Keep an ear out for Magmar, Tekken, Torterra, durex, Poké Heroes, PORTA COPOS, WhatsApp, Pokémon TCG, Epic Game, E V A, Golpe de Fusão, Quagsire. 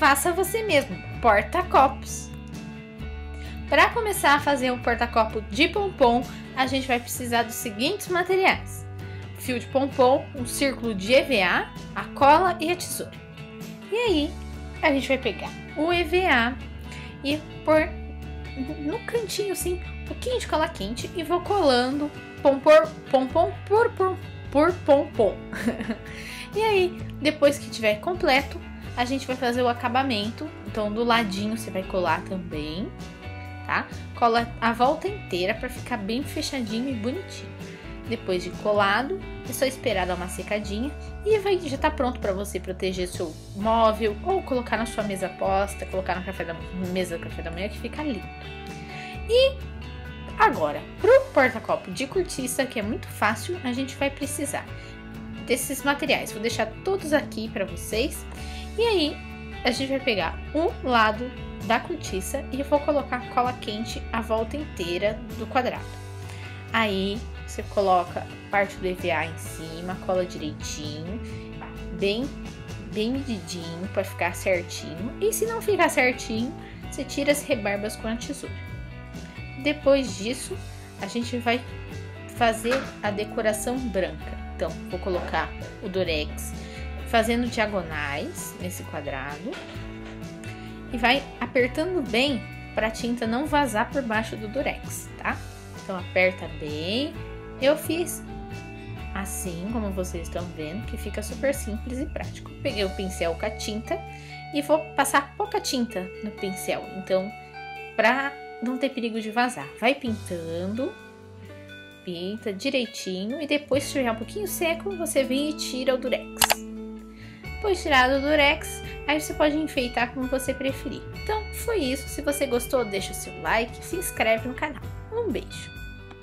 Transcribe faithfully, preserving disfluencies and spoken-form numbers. faça você mesmo, porta-copos. Para começar a fazer um porta-copo de pompom, a gente vai precisar dos seguintes materiais: fio de pompom, um círculo de E V A, a cola e a tesoura. E aí, a gente vai pegar o E V A e pôr no cantinho assim, um pouquinho de cola quente e vou colando pompom, pompom, por, por, por pompom. E aí, depois que tiver completo, a gente vai fazer o acabamento. Então, do ladinho você vai colar também, tá? Cola a volta inteira para ficar bem fechadinho e bonitinho. Depois de colado, é só esperar dar uma secadinha e vai, já tá pronto para você proteger seu móvel ou colocar na sua mesa posta, colocar na café da, mesa do café da manhã, que fica lindo. E agora, pro porta-copo de cortiça, que é muito fácil, a gente vai precisar desses materiais. Vou deixar todos aqui para vocês. E aí, a gente vai pegar um lado da cortiça e eu vou colocar cola quente a volta inteira do quadrado. Aí, você coloca parte do E V A em cima, cola direitinho, bem, bem medidinho, para ficar certinho. E se não ficar certinho, você tira as rebarbas com a tesoura. Depois disso, a gente vai fazer a decoração branca. Então, vou colocar o durex fazendo diagonais nesse quadrado e vai apertando bem para a tinta não vazar por baixo do durex, tá? Então aperta bem. Eu fiz assim, como vocês estão vendo, que fica super simples e prático. Peguei o pincel com a tinta e vou passar pouca tinta no pincel, então para não ter perigo de vazar. Vai pintando, pinta direitinho e depois, se tiver um pouquinho seco, você vem e tira o durex. Depois tirado o durex, aí você pode enfeitar como você preferir. Então, foi isso. Se você gostou, deixa o seu like e se inscreve no canal. Um beijo!